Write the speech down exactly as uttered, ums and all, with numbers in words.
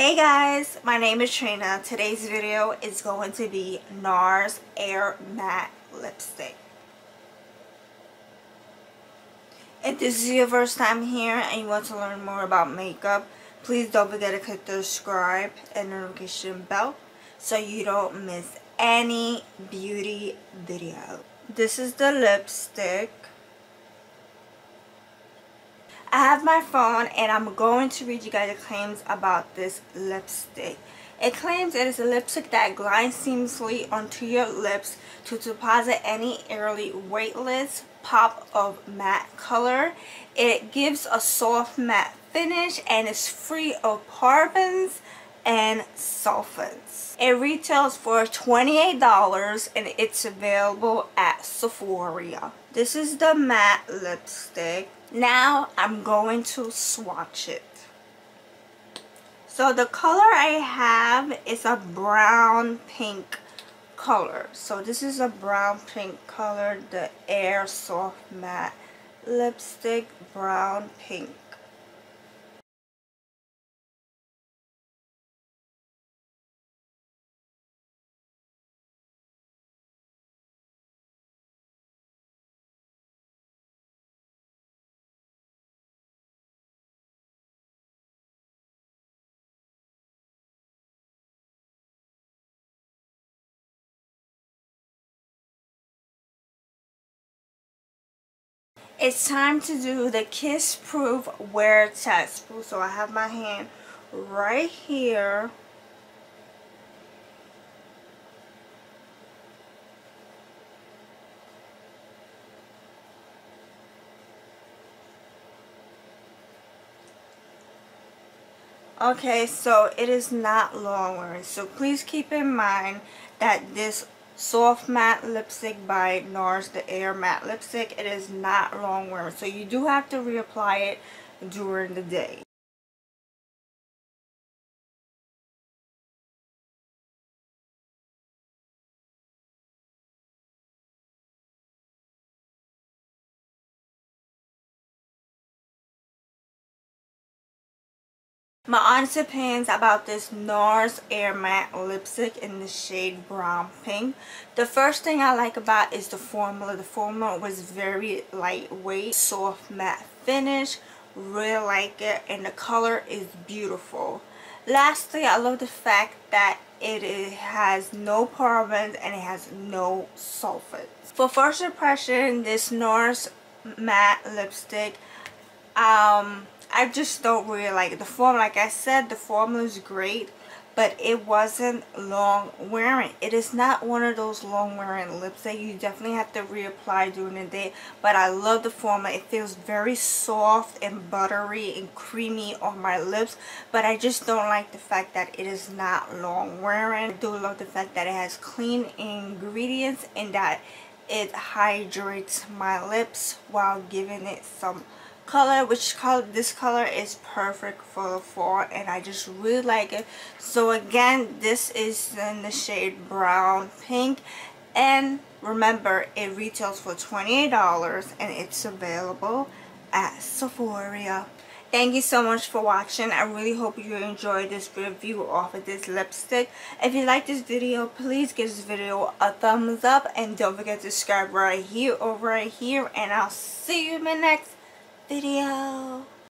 Hey guys, my name is Trina. Today's video is going to be NARS Air Matte Lipstick. If this is your first time here and you want to learn more about makeup, please don't forget to click the subscribe and notification bell so you don't miss any beauty video. This is the lipstick. I have my phone and I'm going to read you guys the claims about this lipstick. It claims it is a lipstick that glides seamlessly onto your lips to deposit any airy, weightless pop of matte color. It gives a soft matte finish and is free of parabens and sulfates. It retails for twenty-eight dollars and it's available at Sephora. This is the matte lipstick. Now I'm going to swatch it. So the color I have is a brown pink color. So this is a brown pink color, the Air Soft Matte Lipstick, brown pink. It's time to do the Kiss Proof Wear Test. So I have my hand right here. Okay, so it is not long wearing. So please keep in mind that this Soft Matte Lipstick by NARS, the Air Matte Lipstick, it is not long wearing, so you do have to reapply it during the day. My honest opinions about this NARS Air Matte Lipstick in the shade Brown Pink. The first thing I like about it is the formula. The formula was very lightweight, soft matte finish. Really like it, and the color is beautiful. Lastly, I love the fact that it has no parabens and it has no sulfates. For first impression, this NARS Matte Lipstick, um... I just don't really like it. The form, like I said, the formula is great, but it wasn't long wearing. It is not one of those long wearing lips that you definitely have to reapply during the day, but I love the formula. It feels very soft and buttery and creamy on my lips, but I just don't like the fact that it is not long wearing. I do love the fact that it has clean ingredients and that it hydrates my lips while giving it some color, which color this color is perfect for the fall, and I just really like it. So again, this is in the shade brown pink, and remember it retails for twenty-eight dollars and it's available at Sephora. Thank you so much for watching. I really hope you enjoyed this review off of this lipstick. If you like this video, please give this video a thumbs up and don't forget to subscribe right here or right here, and I'll see you in my next video.